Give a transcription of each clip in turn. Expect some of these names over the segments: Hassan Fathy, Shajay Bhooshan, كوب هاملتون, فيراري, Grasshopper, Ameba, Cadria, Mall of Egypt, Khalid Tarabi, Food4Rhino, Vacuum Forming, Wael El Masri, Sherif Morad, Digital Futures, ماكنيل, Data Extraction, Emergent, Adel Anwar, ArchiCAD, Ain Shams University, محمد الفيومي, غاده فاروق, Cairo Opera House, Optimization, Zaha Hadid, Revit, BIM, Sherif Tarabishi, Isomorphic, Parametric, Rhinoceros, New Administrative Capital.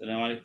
السلام عليكم.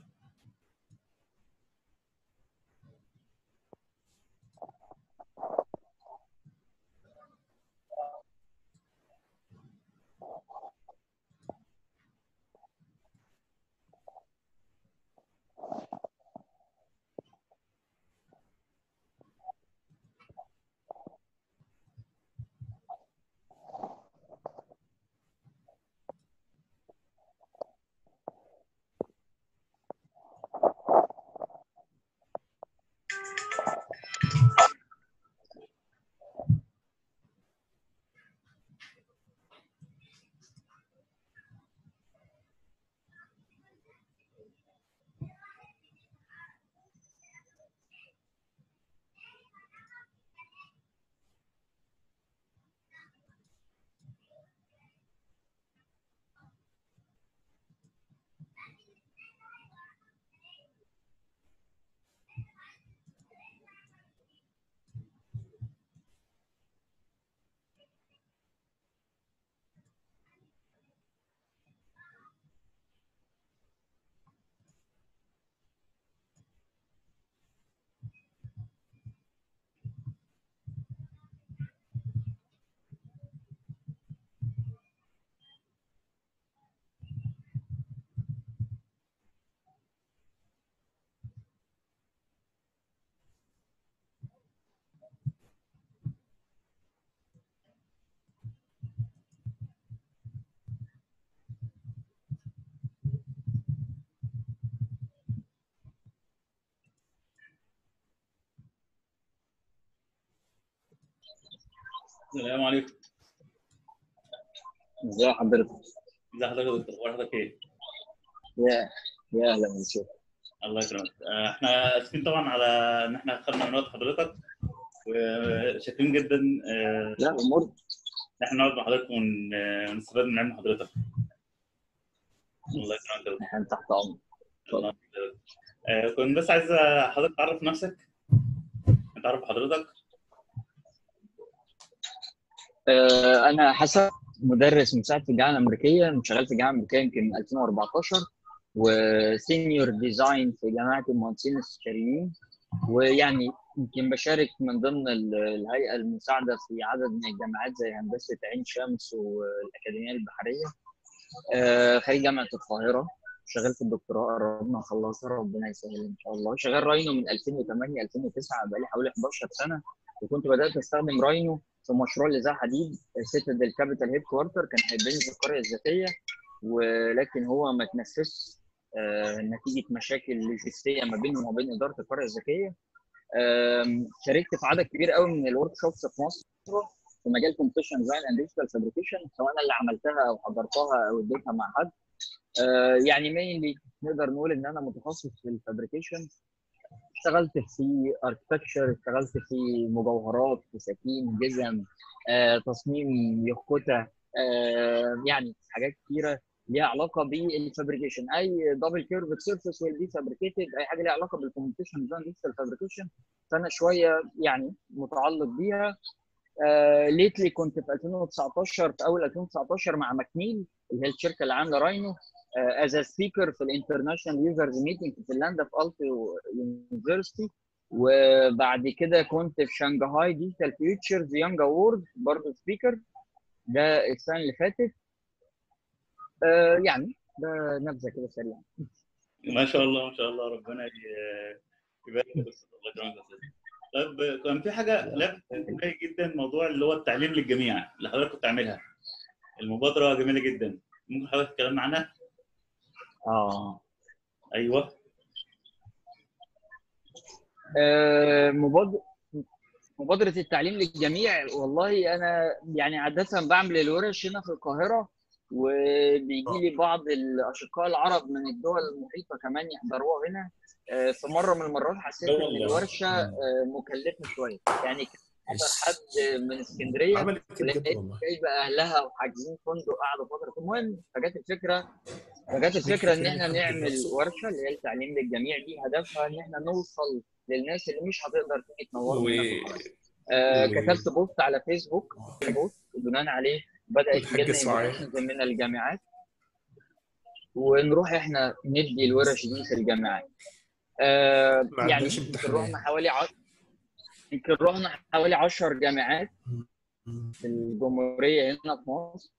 السلام عليكم. ازي حضرتك؟ ازي حضرتك يا دكتور؟ حضرتك ايه؟ يا اهلا وسهلا. الله يكرمك. احنا اسفين طبعا على ان احنا خدنا من وقت حضرتك وشاكرين جدا. لا امور ان احنا نقعد مع حضرتك ونستفاد من علم حضرتك. الله يكرمك يا دكتور. احنا تحت امرك. الله يكرمك. كنت بس عايز حضرتك تعرف نفسك. تعرف حضرتك. أنا حسن مدرس مساعد في الجامعة الأمريكية، شغال في الجامعة الأمريكية يمكن من 2014، وسينيور ديزاين في جامعة المهندسين الاستشاريين، ويعني يمكن بشارك من ضمن الهيئة المساعدة في عدد من الجامعات زي هندسة عين شمس والأكاديمية البحرية. خريج جامعة القاهرة، شغال في الدكتوراه قربنا نخلصها ربنا يسهل إن شاء الله. شغال راينو من 2008 2009 بقالي حوالي 11 سنة، وكنت بدأت أستخدم راينو في مشروع لزها حديد سيتادل كابيتال هيد كوارتر. كان هيبني في القريه الذاتيه، ولكن هو ما تنفذش نتيجه مشاكل لوجستيه ما بينه وما بين اداره القريه الذكيه. شاركت في عدد كبير قوي من الورك شوبس في مصر في مجال كومبيوتيشن ديزاين اند ديجيتال فابريكيشن، سواء انا اللي عملتها او حضرتها او اديتها مع حد. يعني مينلي نقدر نقول ان انا متخصص في الفابريكيشن. اشتغلت في اركتكتشر، اشتغلت في مجوهرات، فساتين، جزم، تصميم يخوته، يعني حاجات كتيره ليها علاقه بالفابريكيشن. اي دبل كيرفد سيرفيس ويل بي فابريكيتد، اي حاجه ليها علاقه بالكمبيوتيشن ديزاين ديجيتال فابريكيشن، فانا شويه يعني متعلق بيها. ليتلي كنت في 2019، في اول 2019 مع ماكنيل اللي هي الشركه اللي عامله راينو as a speaker في الانترناشونال يوزرز ميتنج في فنلندا في التو يونيفرستي، وبعد كده كنت في شنغهاي ديجيتال فيوتشرز يانج اوورد برضه سبيكر، ده السنه اللي فاتت. يعني ده نبذه كده سريعه. ما شاء الله ما شاء الله، ربنا يبارك فيك. الله يكرمك يا سيدي. طيب كان في حاجه لفت انتباهي جدا، موضوع اللي هو التعليم للجميع اللي حضرتك كنت عاملها، المبادره جميله جدا، ممكن حضرتك تكلمنا عنها؟ ايوه. مبادره التعليم للجميع. والله انا يعني عاده بعمل الورش هنا في القاهره، وبيجي لي بعض الاشقاء العرب من الدول المحيطه كمان يحضروها هنا. في مره من المرات حسيت ان الورشه مكلفه شويه، يعني حد من اسكندريه جايبه اهلها وحاجزين فندق قعدوا فتره. المهم فجت الفكره ان احنا نعمل ورشه اللي هي التعليم للجميع دي، هدفها ان احنا نوصل للناس اللي مش هتقدر تيجي تنورنا. كتبت بوست على فيسبوك، بناء عليه بدات جدا من الجامعات. ونروح احنا ندي الورش دي في الجامعات. يعني يمكن رحنا حوالي يمكن رحنا حوالي 10 جامعات في الجمهوريه هنا في مصر،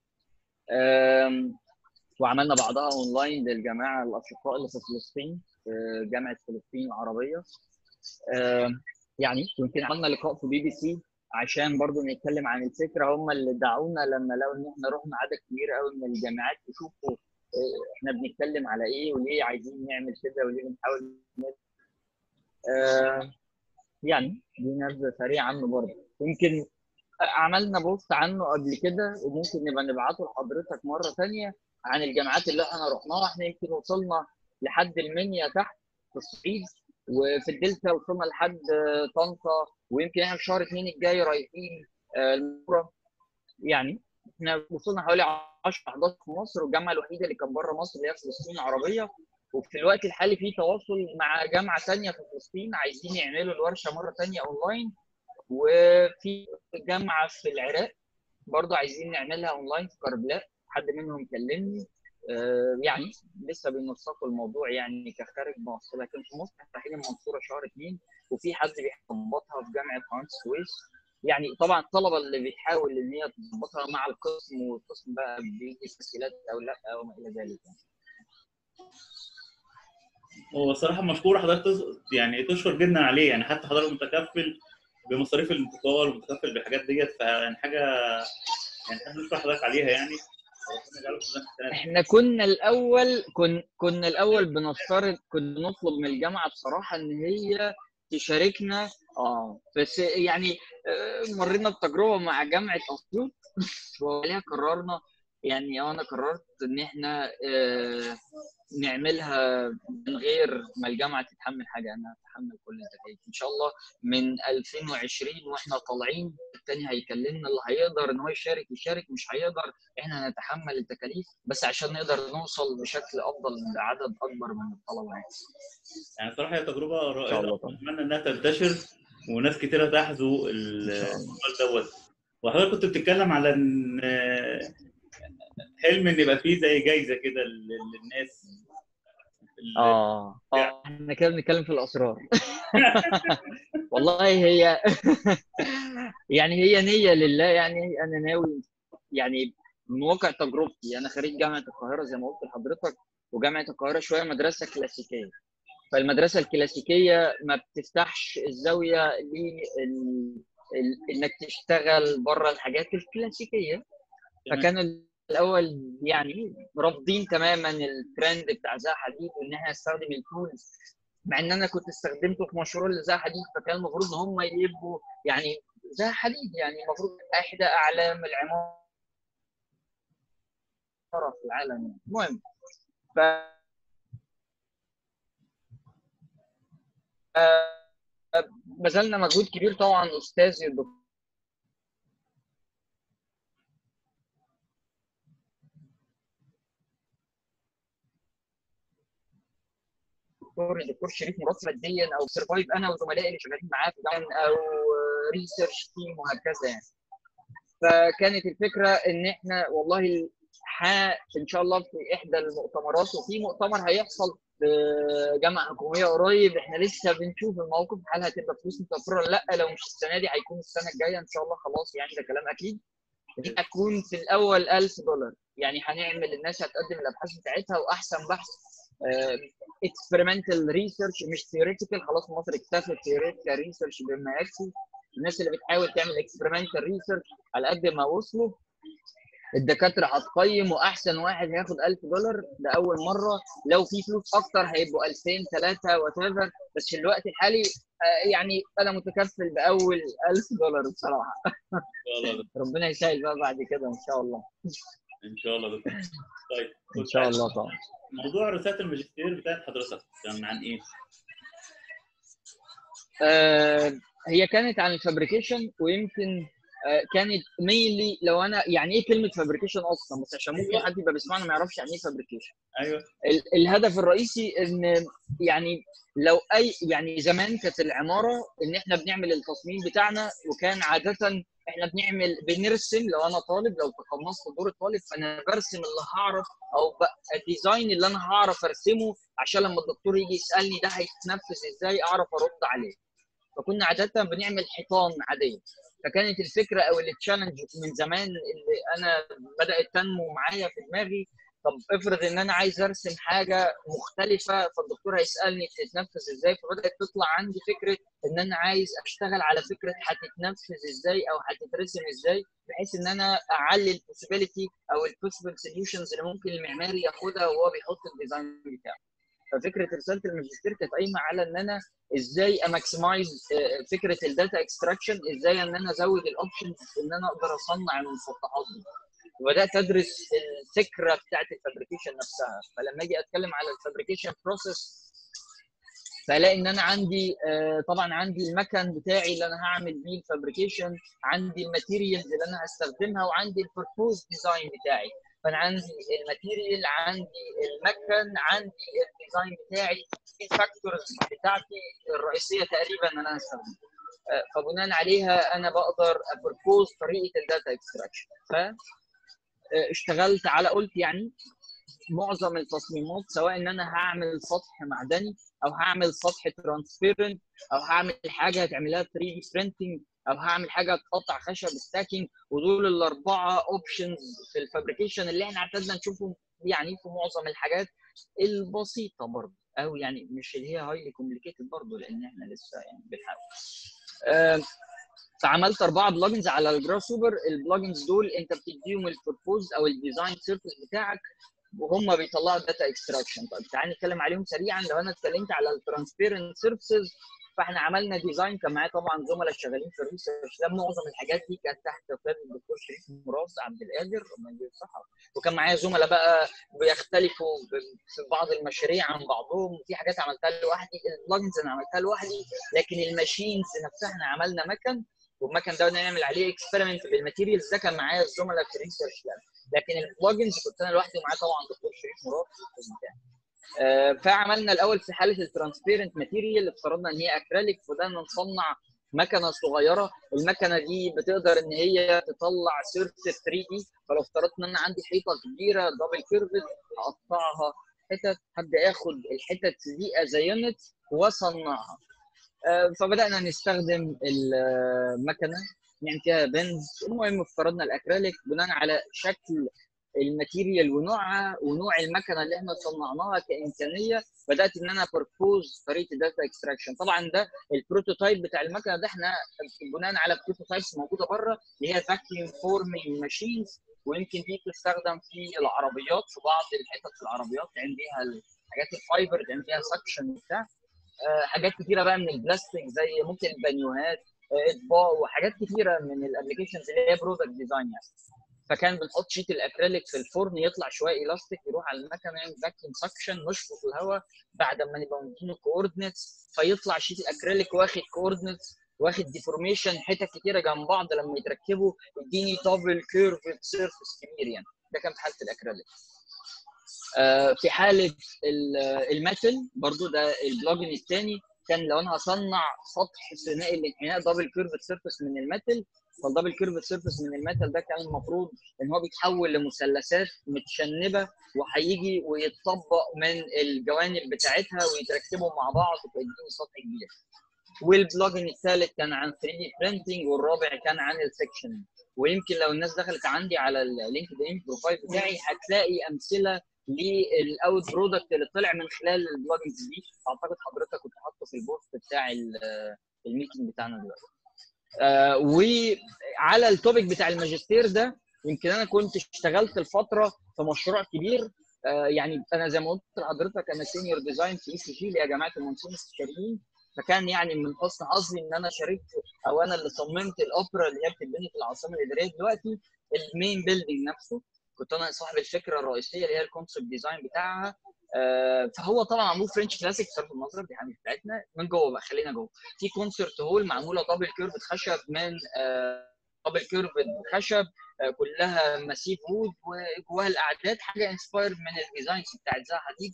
وعملنا بعضها اونلاين للجماعه الاشقاء اللي في فلسطين، في جامعه فلسطين العربيه. يعني يمكن عملنا لقاء في بي بي سي عشان برضو نتكلم عن الفكره، هم اللي دعونا لما لقوا ان احنا رحنا عدد كبير قوي من الجامعات يشوفوا احنا بنتكلم على ايه وليه عايزين نعمل كده وليه بنحاول نعمل. يعني دي نبذه سريعه عنه برضه، يمكن عملنا بوست عنه قبل كده وممكن نبقى نبعته لحضرتك مره ثانيه عن الجامعات اللي احنا رحناها. احنا يمكن وصلنا لحد المنيا تحت في الصعيد، وفي الدلتا وصلنا لحد طنطا، ويمكن احنا في شهر 2 الجاي رايحين المره. يعني احنا وصلنا حوالي 10 11 في مصر، والجامعه الوحيده اللي كانت بره مصر اللي هي في فلسطين العربيه. وفي الوقت الحالي في تواصل مع جامعه ثانيه في فلسطين عايزين يعملوا الورشه مره ثانيه اونلاين، وفي جامعه في العراق برضه عايزين نعملها اونلاين في كربلاء، حد منهم كلمني. يعني لسه بننسقوا الموضوع يعني كخارج مصر، لكن في مصر هتحل المنصوره شهر 2، وفي حد بيظبطها في جامعه قناه السويس. يعني طبعا الطلبه اللي بتحاول ان هي تظبطها مع القسم، والقسم بقى بيدي تسهيلات او لا او ما الى ذلك. يعني هو صراحه مشكور حضرتك، يعني تشكر جدا عليه، يعني حتى حضرتك متكفل بمصاريف الانتقال ومتكفل بالحاجات ديت، فيعني حاجه يعني حابب اشكر حضرتك عليها. يعني احنا كنا الاول بنفترض، كنا نطلب من الجامعه بصراحه ان هي تشاركنا، بس يعني مرينا بتجربه مع جامعه اسيوط وعليها قررنا، يعني انا قررت ان احنا نعملها من غير ما الجامعه تتحمل حاجه، انا هتحمل كل التكاليف ان شاء الله من 2020 واحنا طالعين. الثاني هيكلمنا، اللي هيقدر ان هو يشارك، مش هيقدر احنا هنتحمل التكاليف، بس عشان نقدر نوصل بشكل افضل لعدد اكبر من الطلبه. يعني صراحه هي تجربه رائعه، اتمنى انها تنتشر وناس كتيره تحذو الموضوع دوت. وحضرتك كنت بتتكلم على ان حلم ان يبقى فيه زي جايزه كده للناس. احنا كده بنتكلم في الاسرار. والله هي يعني هي نيه لله، يعني انا ناوي، يعني من واقع تجربتي انا خريج جامعه القاهره زي ما قلت لحضرتك، وجامعه القاهره شويه مدرسه كلاسيكيه، فالمدرسه الكلاسيكيه ما بتفتحش الزاويه انك تشتغل بره الحاجات الكلاسيكيه، فكانوا الاول يعني رافضين تماما الترند بتاع زها حديد وان احنا نستخدم التولز، مع ان انا كنت استخدمته في مشروع لزها حديد، فكان المفروض ان هم يبقوا يعني زها حديد يعني المفروض احدى اعلام العماره في العالم. المهم ما زلنا مجهود كبير طبعا استاذي الدكتور شريف مراد ماديا او سرفايف، انا وزملائي اللي شغالين معاه في جامعه او ريسيرش تيم وهكذا. يعني فكانت الفكره ان احنا والله ان شاء الله في احدى المؤتمرات، وفي مؤتمر هيحصل في جامعه حكوميه قريب، احنا لسه بنشوف الموقف هل هتبقى فلوس متوفره ولا لا، لو مش السنه دي هيكون السنه الجايه ان شاء الله. خلاص يعني ده كلام اكيد. هتكون في الاول $1000، يعني هنعمل الناس هتقدم الابحاث بتاعتها، واحسن بحث experimental research مش theoretical. خلاص مصر اكتفت theoretical research بما يكفي، الناس اللي بتحاول تعمل experimental research على قد ما وصلوا. الدكاتره هتقيم، واحسن واحد هياخد $1000. ده اول مره، لو في فلوس اكتر هيبقوا 2000 3 وات، بس في الوقت الحالي يعني انا متكفل باول $1000 بصراحه. ربنا يسهل بقى بعد كده ان شاء الله. ان شاء الله دكتور. طيب ان شاء الله طبعا. موضوع رساله الماجستير بتاعت حضرتك كان عن ايه؟ هي كانت عن الفابريكيشن، ويمكن كانت ميلي لو انا يعني ايه كلمه فابريكيشن اصلا، بس عشان ممكن حد يبقى بيسمعنا ما يعرفش يعني ايه فابريكيشن. ايوه، الهدف الرئيسي ان يعني لو اي يعني زمان كانت العماره ان احنا بنعمل التصميم بتاعنا، وكان عاده احنا بنرسم. لو انا طالب، لو تقمصت دور الطالب، فانا برسم اللي هعرف، او الديزاين اللي انا هعرف ارسمه، عشان لما الدكتور يجي يسالني ده هيتنفذ ازاي اعرف ارد عليه. فكنا عاده بنعمل حيطان عاديه. فكانت الفكره او التشالنج من زمان اللي انا بدات تنمو معايا في دماغي، طب افرض ان انا عايز ارسم حاجه مختلفه، فالدكتور هيسالني بتتنفذ ازاي. فبدات تطلع عندي فكره ان انا عايز اشتغل على فكره هتتنفذ ازاي او هتترسم ازاي، بحيث ان انا اعلي البوسيبيليتي او البوسيبل سوليوشنز اللي ممكن المعماري ياخدها وهو بيحط الديزاين بتاعه. ففكره رساله الماجستير كانت قايمه على ان انا ازاي اماكسمايز فكره الداتا اكستراكشن، ازاي ان انا ازود الاوبشنز ان انا اقدر اصنع المسطحات دي. وبدات ادرس الفكره بتاعت الفابريكيشن نفسها. فلما اجي اتكلم على الفابريكيشن بروسيس، فلاقي ان انا عندي طبعا عندي المكن بتاعي اللي انا هعمل بيه الفابريكيشن، عندي الماتيريالز اللي انا هستخدمها، وعندي البربوز ديزاين بتاعي. فانا عندي الماتيريال، عندي المكن، عندي الديزاين بتاعي، الفاكتورز بتاعتي الرئيسيه تقريبا انا هستخدمها. فبناء عليها انا بقدر ابربوز طريقه الداتا اكستراكشن. اشتغلت على، قلت يعني معظم التصميمات، سواء ان انا هعمل سطح معدني او هعمل سطح ترانسبيرنت او هعمل حاجه هتعملها 3 دي برينتنج او هعمل حاجه تقطع خشب ستاكينج، ودول الاربعه اوبشنز في الفابريكيشن اللي احنا اعتدنا نشوفهم يعني في معظم الحاجات البسيطه برضه، او يعني مش اللي هي هايلي كومبليكيتد برضه، لان احنا لسه يعني بنحاول. فعملت 4 بلجنز على الجراسوبر. البلجنز دول انت بتديهم البربوز او الديزاين سيرفيس بتاعك، وهم بيطلعوا داتا اكستراكشن. طيب تعالى نتكلم عليهم سريعا. لو انا اتكلمت على الترانسبيرنت سيرفيسز، فاحنا عملنا ديزاين، كان معايا طبعا زملاء شغالين في الريسيرش لاب، معظم الحاجات دي كانت تحت قياده الدكتور شريف مراد عبد القادر ربنا يديله الصحه. وكان معايا زملاء بقى بيختلفوا في بعض المشاريع عن بعضهم، وفي حاجات عملتها لوحدي، البلجنز انا عملتها لوحدي، لكن الماشينز نفسها احنا عملنا مكن، والمكن ده بدنا نعمل عليه اكسبيرمنت بالماتيريالز. ده كان معايا الزملاء في الريسيرش لاب، لكن البلجنز كنت انا لوحدي، ومعايا طبعا دكتور شريف مراد في القسم بتاعي. فعملنا الاول في حاله الترانسبيرنت ماتيريال، افترضنا ان هي اكريليك، فبدانا نصنع مكنه صغيره. المكنه دي بتقدر ان هي تطلع سيرفيس 3 دي. فلو افترضت ان انا عندي حيطه كبيره دبل كيرفد، هقطعها حتت، هبدا اخد الحتت دي ازينت واصنعها. فبدانا نستخدم المكنه نعمل فيها بنز. المهم افترضنا الاكريليك بناء على شكل الماتيريال ونوعها ونوع المكنه اللي احنا صنعناها كامكانيه، بدات ان انا بربوز طريقه داتا اكستراكشن. طبعا ده البروتوتايب بتاع المكنه ده احنا بناء على بروتوتايبس موجوده بره اللي هي فاكيوم فورمينج ماشينز، ويمكن دي بتستخدم في العربيات، في بعض الحتت في العربيات تعمل بيها حاجات الفايبر، تعمل بيها سكشن وبتاع. حاجات كتيره بقى من البلاستيك زي ممكن البانيوهات، اطباق، وحاجات كتيره من الابلكيشنز اللي هي برودكت ديزاين يعني. فكان بنحط شيت الاكريليك في الفرن، يطلع شويه الاستيك، يروح على المكنه، نعمل فاكيوم سكشن، نشفط الهواء بعد ما نبقى مدينه كوردنتس، فيطلع شيت الاكريليك واخد كوردنتس، واخد ديفورميشن، حتت كتيره جنب بعض لما يتركبوا يديني دبل كيرفد سيرفيس كبير يعني. ده كان في حاله الاكريليك. في حاله الماتل برضو، ده البلجن الثاني، كان لو انا هصنع سطح ثنائي الانحناء دبل كيرفد سيرفيس من الماتل، فالدبل كيرفد سيرفيس من الماتل ده كان المفروض ان هو بيتحول لمثلثات متشنبه، وهيجي ويتطبق من الجوانب بتاعتها ويتركبوا مع بعض ويديني سطح كبير. والبلجن الثالث كان عن 3 دي برينتنج، والرابع كان عن السكشن. ويمكن لو الناس دخلت عندي على اللينكد ان بروفايل بتاعي هتلاقي امثله للاوت برودكت اللي طلع من خلال البلجنز دي. اعتقد حضرتك كنت حاطه في البوست بتاع الميتنج بتاعنا دلوقتي. وعلى التوبيك بتاع الماجستير ده، يمكن انا كنت اشتغلت الفتره في مشروع كبير. يعني انا زي ما قلت لحضرتك انا سينيور ديزاين في ECG اللي هي جامعه المهندسين الاستشاريين، فكان يعني من حسن حظي ان انا شاركت، او انا اللي صممت الاوبرا اللي هي بتتبني في العاصمه الاداريه دلوقتي، المين بيلدينج نفسه كنت انا صاحب الفكره الرئيسيه اللي هي الكونسبت ديزاين بتاعها. فهو طبعا معمول فرنش كلاسيك بصرف النظر، دي حاجه بتاعتنا. من جوه بقى، خلينا جوه في كونسرت هول معموله دبل كيرفد خشب، من دبل كيرفد خشب، كلها ماسيف وود، وجواها الاعداد حاجه انسبايرد من الديزاينز بتاعت زها حديد.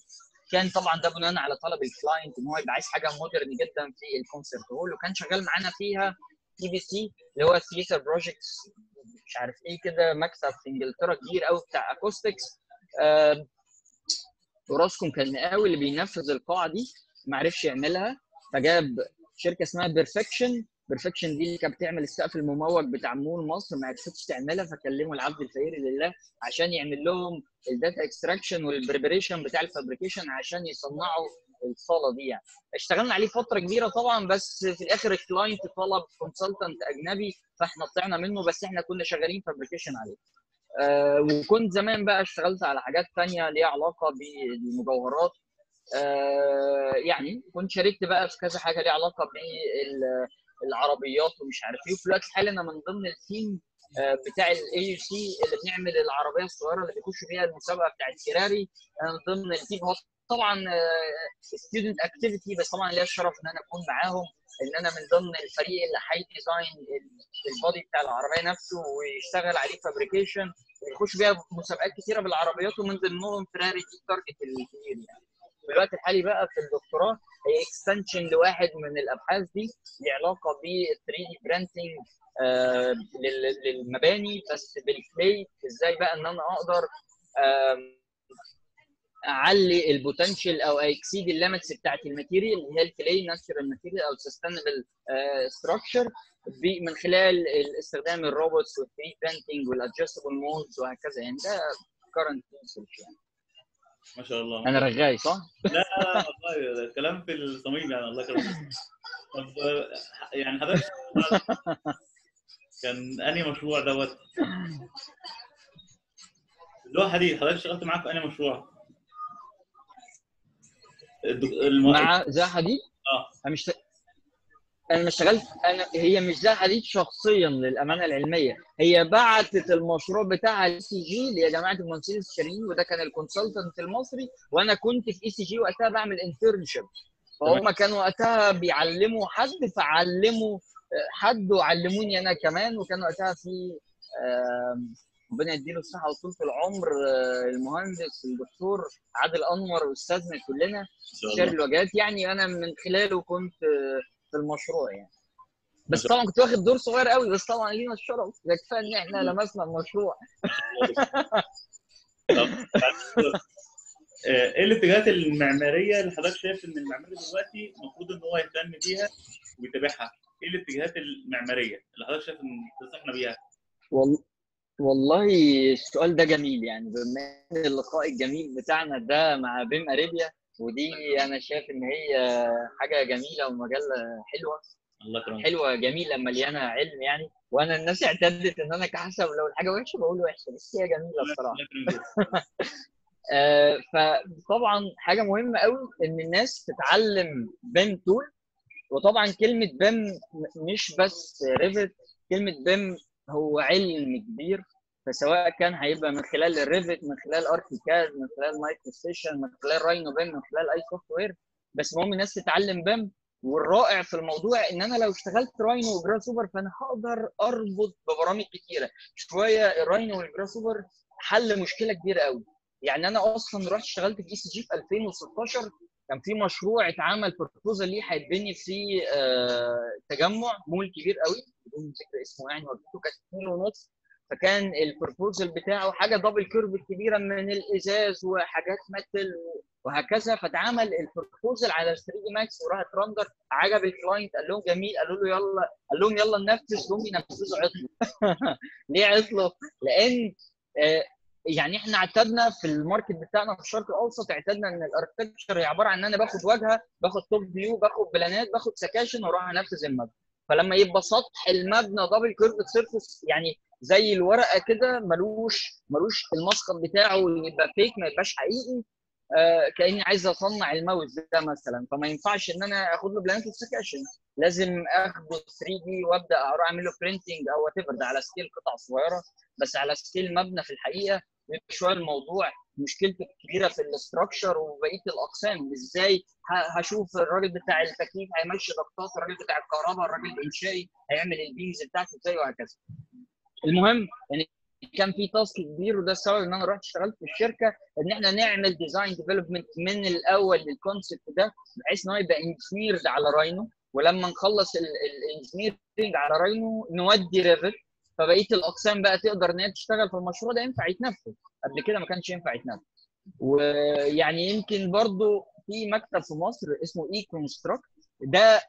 كان طبعا ده بناء على طلب الكلاينت ان هو يبقى عايز حاجه مودرن جدا في الكونسرت هول، وكان شغال معانا فيها تي بي سي اللي هو ثريسر بروجكتس مش عارف ايه كده، مكتب في انجلترا كبير قوي بتاع اكوستكس. تراثكم كان قوي، اللي بينفذ القاعه دي ما عرفش يعملها فجاب شركه اسمها بيرفكشن. بيرفكشن دي اللي كانت بتعمل السقف المموج بتاع مول مصر ما عرفتش تعملها، فكلموا العبد الفقير لله عشان يعمل لهم الداتا اكستراكشن والبريبريشن بتاع الفابريكيشن عشان يصنعوا الصاله دي. يعني اشتغلنا عليه فتره كبيره طبعا، بس في الاخر الكلاينت طلب كونسلتنت اجنبي فاحنا طلعنا منه، بس احنا كنا شغالين فابريكيشن عليه. وكنت زمان بقى اشتغلت على حاجات ثانيه ليها علاقه بالمجوهرات، يعني كنت شاركت بقى في كذا حاجه ليها علاقه بالعربيات ومش عارف ايه. وفي الوقت الحالي انا من ضمن التيم بتاع الاي سي اللي بنعمل العربيه الصغيره اللي بيخشوا بيها المسابقه بتاعت فيراري، انا من ضمن التيم. هو طبعا ستودنت اكتيفيتي، بس طبعا ليا الشرف ان انا اكون معاهم، ان انا من ضمن الفريق اللي هيديزاين البادي بتاع العربيه نفسه ويشتغل عليه فابريكيشن ويخش بيها مسابقات كثيره بالعربيات، ومن ضمنهم فيراري دي التارجت الكبير. يعني في الوقت الحالي بقى في الدكتوراه هي اكستنشن لواحد من الابحاث دي ليها علاقه بال 3D برينتنج للمباني، بس بالكلي. ازاي بقى ان انا اقدر اعلي البوتنشال او اكسيد الليمتس بتاعت الماتيريال اللي هي الكلي ناتشرال ماتيريال او سستينبل ستراكشر من خلال استخدام الروبوتس وال 3D برينتنج والادجستبل مودز وهكذا. يعني ده كرنت ريسيرش. يعني ما شاء الله انا رغاي صح؟ لا والله الكلام في الصميم يعني، الله يكرمك. طب يعني حضرتك كان انهي مشروع دوت؟ لوح حديد حضرتك اشتغلت معاه في انهي مشروع؟ مع زها حديد؟ انا ما اشتغلت، هي مش زها حديد شخصيا للامانه العلميه، هي بعتت المشروع بتاعها الاي سي جي يا جماعه المهندسين السوريين، وده كان الكونسلتنت المصري، وانا كنت في اي سي جي وقتها بعمل انترنشيب، فهم كانوا وقتها بيعلموا حد فعلموا حد وعلموني انا كمان، وكان وقتها في ربنا يديله الصحه وطولة العمر المهندس الدكتور عادل انور استاذنا كلنا شال الوجهات، يعني انا من خلاله كنت في المشروع يعني، بس طبعا كنت واخد دور صغير قوي، بس طبعا لينا الشرف، ده كفايه ان احنا لمسنا المشروع. طب ايه الاتجاهات المعماريه اللي حضرتك شايف ان المعماري دلوقتي المفروض ان هو يهتم بيها ويتابعها؟ ايه الاتجاهات المعماريه اللي حضرتك شايف ان تنصحنا بيها؟ والله السؤال ده جميل، يعني بما ان اللقاء الجميل بتاعنا ده مع بيم اريبيا، ودي انا شايف ان هي حاجه جميله ومجله حلوه، الله يكرمك، حلوه جميله مليانه علم يعني. وانا الناس اعتدت ان انا كحسب لو الحاجه وحشه بقول وحشه، بس هي جميله بصراحه. فطبعا حاجه مهمه قوي ان الناس تتعلم بيم تول. وطبعا كلمه بيم مش بس ريفت، كلمه بيم هو علم كبير، فسواء كان هيبقى من خلال الريفت، من خلال اركيكاد، من خلال مايكرو ستيشن، من خلال راينو بيم، من خلال اي سوفت وير، بس المهم الناس تتعلم بيم. والرائع في الموضوع ان انا لو اشتغلت راينو وجراسوبر فانا هقدر اربط ببرامج كتيره شويه. الراينو والجراسوبر حل مشكله كبيره قوي، يعني انا اصلا رحت اشتغلت في اي سي جي في 2016، كان في مشروع اتعمل بروبوزال ليه هيتبني في تجمع مول كبير قوي بدون ذكر اسمه يعني، وديته كانت 2.5، فكان البروبوزال بتاعه حاجه دبل كيرف كبيره من الازاز وحاجات متل وهكذا، فاتعمل البروبوزال على 3 دي ماكس وراحت رندر، عجب الكلاينت قال لهم جميل، قالوا له يلا، قال لهم يلا ننفذ، هم ينفذوا عطلوا. ليه عطلوا؟ لان يعني احنا اعتدنا في الماركت بتاعنا في الشرق الاوسط، اعتدنا ان الاركتكتشر هي عباره عن ان انا باخد واجهه، باخد توب فيو، باخد بلانات، باخد سكاشن واروح انفذ المبنى. فلما يبقى سطح المبنى دبل كيرفد سيرفيس يعني زي الورقه كده ملوش المسقط بتاعه يبقى فيك، ما يبقاش حقيقي، كاني عايز اصنع الماوس ده مثلا، فما ينفعش ان انا اخد له بلانت سكاشن، لازم اخده 3 دي وابدا اروح اعمل له برينتنج او وات ايفر، ده على سكيل قطع صغيره، بس على سكيل مبنى في الحقيقه بيبقى شويه الموضوع مشكلته كبيره في الاستراكشر وبقيه الاقسام. ازاي هشوف الراجل بتاع التكييف هيمشي ضغطات، الراجل بتاع الكهرباء، الراجل الانشائي هيعمل البيمز بتاعته ازاي وهكذا. المهم يعني كان في تاسك كبير، وده السبب ان انا رحت اشتغلت في الشركه، ان احنا نعمل ديزاين ديفلوبمنت من الاول للكونسبت ده، بحيث ان هو يبقى انسيرد على راينو ولما نخلص الانجنيرنج على راينو نودي ريفت، فبقيه الاقسام بقى تقدر ان هي تشتغل في المشروع ده ينفع يتنفذ، قبل كده ما كانش ينفع يتنفذ. ويعني يمكن برضو في مكتب في مصر اسمه اي كونستراكت، ده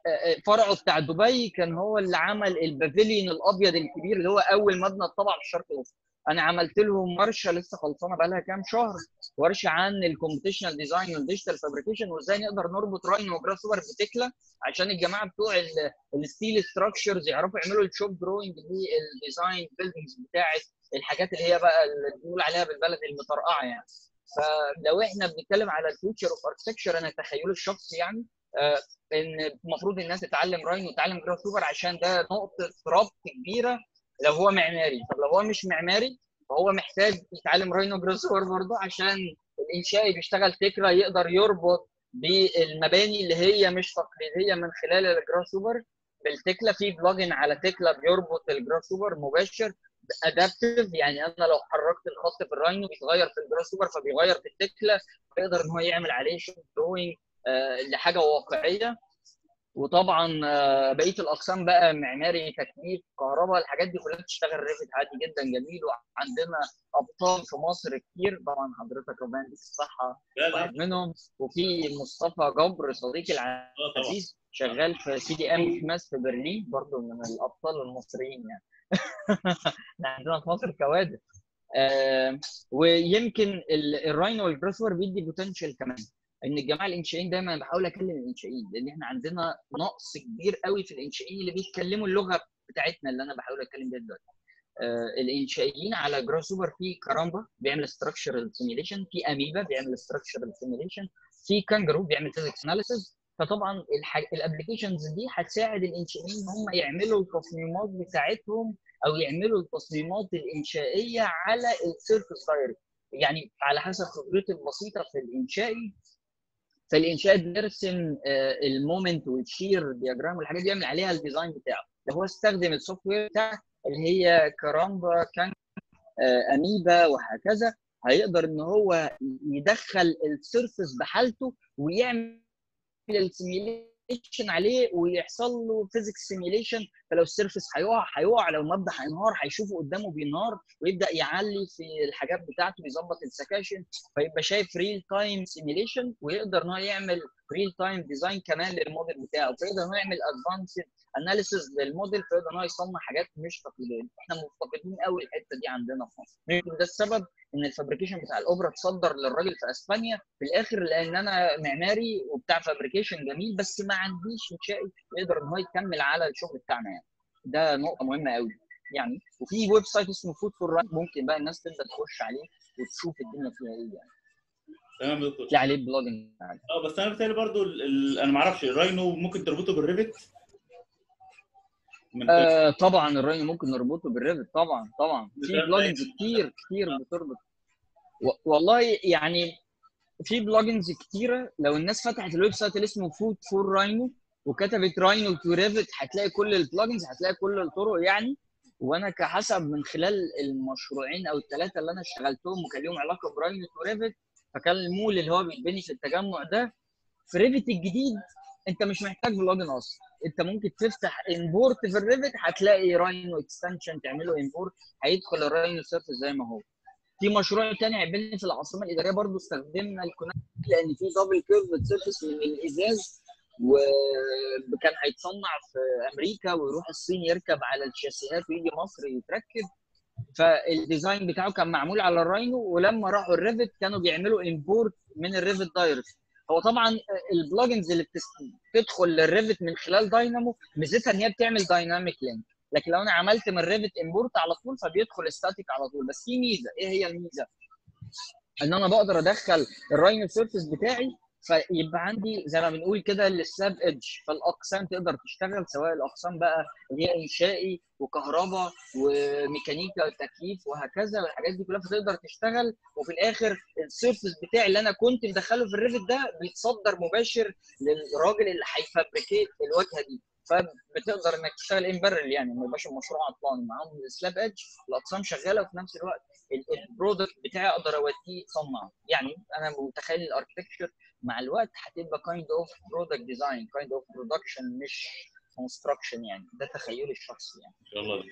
فرعه بتاع دبي، كان هو اللي عمل البافيليون الابيض الكبير اللي هو اول مبنى اتطبع في الشرق الاوسط. انا عملت لهم ورشه لسه خلصانه بقى لها كام شهر، ورشه عن الكومبيتيشنال ديزاين والديجيتال فابريكيشن، وازاي نقدر نربط راينو وجراسوبر في تكلا عشان الجماعه بتوع الستيل ستراكشرز يعرفوا يعملوا الشوب دروينج دي الديزاين بيلدنجز بتاعه الحاجات اللي هي بقى اللي بنقول عليها بالبلد المطرقعه يعني. فلو احنا بنتكلم على الفيوتشر اوف اركتكشر، انا تخيلي الشخصي يعني ان المفروض الناس تتعلم راينو وتتعلم جراسوبر عشان ده نقطه ربط كبيره. لو هو معماري، طب لو هو مش معماري فهو محتاج يتعلم راينو جراسوبر برضه عشان الانشائي بيشتغل تكرا يقدر يربط بالمباني اللي هي مش تقليديه من خلال الجراسوبر بالتكلا. في بلجن على تكلا بيربط الجراسوبر مباشر ادابتيف، يعني انا لو حركت الخط في الراينو بيتغير في الجراسوبر فبيغير في التكلا، فيقدر ان هو يعمل عليه شوب دروينج لحاجه واقعيه. وطبعا بقيه الاقسام بقى معماري تكييف كهرباء الحاجات دي كلها بتشتغل ريفت عادي جدا جميل، وعندنا ابطال في مصر كتير طبعا حضرتك ربنا يديك الصحه واحد منهم، وفي مصطفى جبر صديقي العزيز شغال في سي دي ام في مصر في برلين برضه من الابطال المصريين يعني. احنا عندنا في مصر كوادر. ويمكن الراينو والجراسور بيدي بوتنشال كمان، ان الجماعه الانشائيين دايما بحاول اكلم الانشائيين لان احنا عندنا نقص كبير قوي في الانشائيين اللي بيتكلموا اللغه بتاعتنا اللي انا بحاول اتكلم بيها دلوقتي. الانشائيين على جراسوبر في كارامبا بيعمل ستراكشرال سيميليشن، في اميبا بيعمل ستراكشرال سيميليشن، في كانجرو بيعمل فيزيكس اناليسيز. فطبعا الابلكيشنز دي هتساعد الانشائيين ان هم يعملوا التصميمات بتاعتهم او يعملوا التصميمات الانشائيه على السيرفيس دايركت، يعني على حسب خبرتي البسيطه في الانشائي. فالانشاء بنرسم المومنت والشير دياجرام والحاجات دي يعمل عليها الديزاين بتاعه، اللي هو استخدم السوفت وير بتاعه اللي هي كارامبا كان اميبا وهكذا، هيقدر ان هو يدخل السيرفيس بحالته ويعمل السيميليشن عليه ويحصل له فيزيكس سيميليشن. فلو السيرفيس هيقع، لو مبدا هينهار هيشوفه قدامه بينهار ويبدا يعلي في الحاجات بتاعته، بيظبط السكاشن فيبقى شايف ريل تايم سيميليشن، ويقدر ان هو يعمل ريل تايم ديزاين كمان للموديل بتاعه، فيقدر ان هو يعمل ادفانسد اناليسيز للموديل، فيقدر ان هو يصنع حاجات مش تقليديه. احنا مفتقدين قوي الحته دي عندنا في مصر، يمكن ده السبب ان الفابريكيشن بتاع الاوبرا اتصدر للراجل في اسبانيا في الاخر، لان انا معماري وبتاع فابريكيشن جميل بس ما عنديش انشائي يقدر ان هو يكمل على الشغل بتاعنا يعني. ده نقطه مهمه قوي يعني. وفي ويب سايت اسمه Food4Rhino ممكن بقى الناس تبدا تخش عليه وتشوف الدنيا فيها ايه يعني. تمام يا دكتور. عليه بلوجنج يعني. بس انا بالتالي برضو انا ما اعرفش الراينو ممكن تربطه بالريفت؟ طبعا الراينو ممكن نربطه بالريفت طبعا في بلوجنز كتير بتربط والله يعني. في بلوجنز كتيره، لو الناس فتحت الويب سايت اللي اسمه Food4Rhino وكتبت راينو تو ريفت هتلاقي كل البلجنز، هتلاقي كل الطرق يعني. وانا كحسب من خلال المشروعين او الثلاثه اللي انا اشتغلتهم وكان لهم علاقه براينو تو ريفت، فكان المول اللي هو بيتبني في التجمع ده في ريفت الجديد انت مش محتاج بلجن اصلا، انت ممكن تفتح امبورت في الريفت هتلاقي راينو اكستنشن تعمله امبورت هيدخل الراينو سيرفيس زي ما هو. في مشروع ثاني هيتبني في العاصمه الاداريه برضو استخدمنا الكونكت لان في دبل كيرفد سيرفيس من الازاز، وكان هيتصنع في امريكا ويروح الصين يركب على الشاسيهات ويجي مصر يتركب، فالديزاين بتاعه كان معمول على الراينو، ولما راحوا الريفت كانوا بيعملوا امبورت من الريفت دايركت. هو طبعا البلجنز اللي بتدخل للريفت من خلال داينامو ميزتها ان هي بتعمل دايناميك لينك، لكن لو انا عملت من الريفت امبورت على طول فبيدخل ستاتيك على طول. بس في ميزه، ايه هي الميزه؟ ان انا بقدر ادخل الراينو سيرفيس بتاعي فيبقى عندي زي ما بنقول كده الساب ايدج، فالاقسام تقدر تشتغل سواء الاقسام بقى اللي هي انشائي وكهرباء وميكانيكا وتكييف وهكذا والحاجات دي كلها، فتقدر تشتغل. وفي الاخر السيرفيس بتاعي اللي انا كنت مدخله في الريفت ده بيتصدر مباشر للراجل اللي هيفابريكيت الواجهه دي، فبتقدر انك تشتغل امبرل يعني، ما يبقاش المشروع عطلان معاهم السلاب ايدج، الاقسام شغاله وفي نفس الوقت البرودكت بتاعي اقدر اوديه صنع. يعني انا متخيل الاركتكتشر مع الوقت هتبقى كايند اوف برودكت ديزاين، كايند اوف برودكشن، مش كونستراكشن. يعني ده تخيلي الشخصي يعني. ان شاء الله.